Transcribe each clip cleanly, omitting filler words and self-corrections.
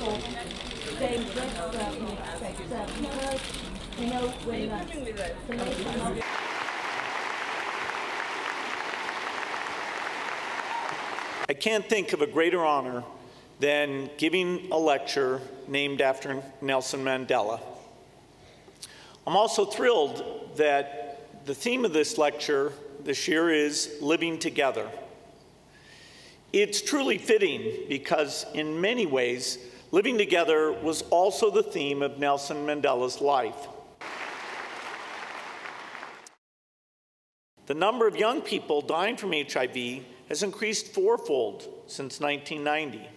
for same sex because, you know, when the I can't think of a greater honor than giving a lecture named after Nelson Mandela. I'm also thrilled that the theme of this lecture this year is Living Together. It's truly fitting because in many ways, living together was also the theme of Nelson Mandela's life. The number of young people dying from HIV has increased fourfold since 1990.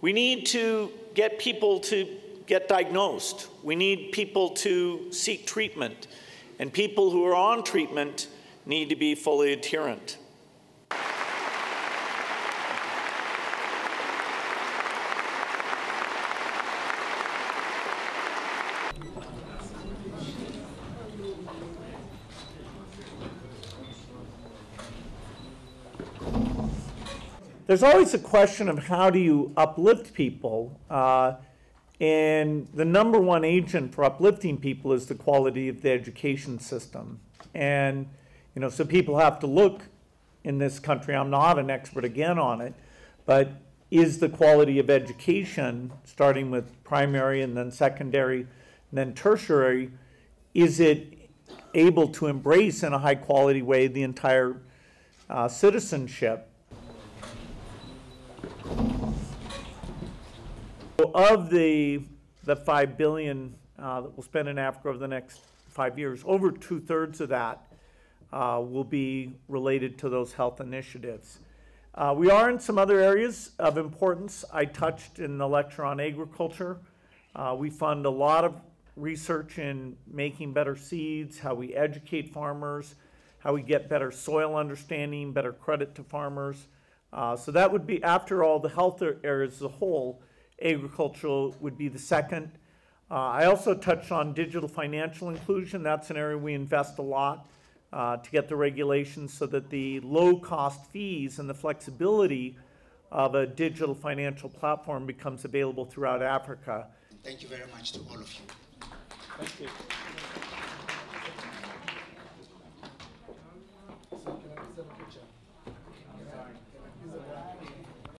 We need to get people to get diagnosed. We need people to seek treatment, and people who are on treatment need to be fully adherent. There's always a question of how do you uplift people, and the number one agent for uplifting people is the quality of the education system. And, you know, so people have to look in this country, I'm not an expert again on it, but is the quality of education, starting with primary and then secondary and then tertiary, is it able to embrace in a high quality way the entire citizenship? Of the $5 billion that we'll spend in Africa over the next 5 years, over 2/3 of that will be related to those health initiatives. We are in some other areas of importance. I touched in the lecture on agriculture. We fund a lot of research in making better seeds, how we educate farmers, how we get better soil understanding, better credit to farmers. So that would be, after all the health areas as a whole, agricultural would be the second. I also touched on digital financial inclusion. That's an area we invest a lot to get the regulations so that the low-cost fees and the flexibility of a digital financial platform becomes available throughout Africa. Thank you very much to all of you. Thank you.